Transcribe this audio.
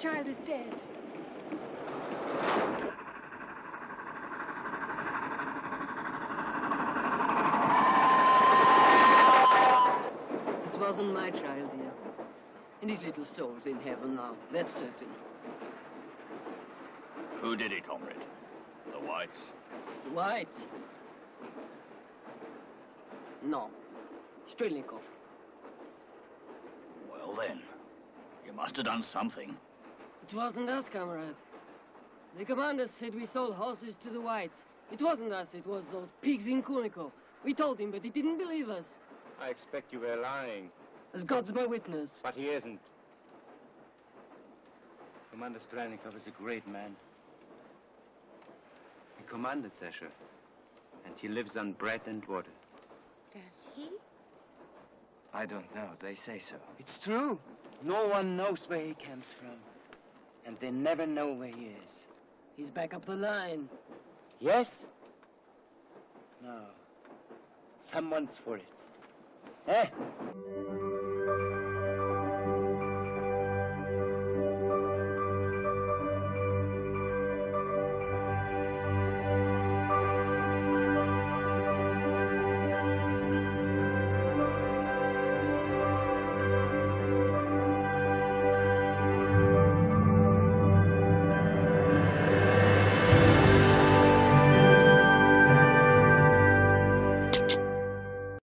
child is dead. It wasn't my child, dear. And his little soul's in heaven now, that's certain. Who did it, comrade? The whites? The whites? No. Strelnikov. Well then, you must have done something. It wasn't us, comrade. The commanders said we sold horses to the whites. It wasn't us, it was those pigs in Kuniko. We told him, but he didn't believe us. I expect you were lying. As God's my witness. But he isn't. Commander Stranikov is a great man. He commanded Sesha, and he lives on bread and water. Does he? I don't know. They say so. It's true. No one knows where he comes from, and they never know where he is. He's back up the line. Yes? No. Someone's for it. Eh?